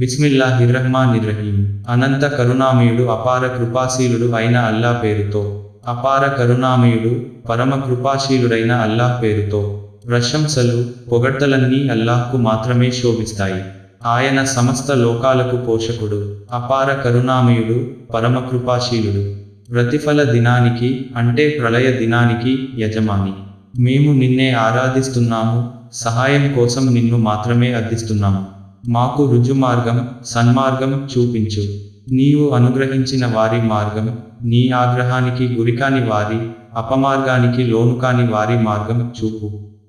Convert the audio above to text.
బిస్మిల్లాహిర్రహ్మానిర్రహీం. అనంత కరుణామయుడు, అపార కృపాశీలుడు అయిన అల్లా పేరుతో. అపార కరుణామయుడు, పరమ కృపాశీలుడైన అల్లాహ్ పేరుతో. ప్రశంసలు, పొగడ్తలన్నీ అల్లాహ్కు మాత్రమే శోభిస్తాయి. ఆయన సమస్త లోకాలకు పోషకుడు, అపార కరుణామయుడు, పరమ కృపాశీలుడు. ప్రతిఫల దినానికి అంటే ప్రళయ దినానికి యజమాని. మేము నిన్నే ఆరాధిస్తున్నాము, సహాయం కోసం నిన్ను మాత్రమే అర్థిస్తున్నాము. మాకు రుజుమార్గం, సన్మార్గం చూపించు. నీవు అనుగ్రహించిన వారి మార్గం, నీ ఆగ్రహానికి గురికాని వారి, అపమార్గానికి లోనుకాని వారి మార్గం చూపు.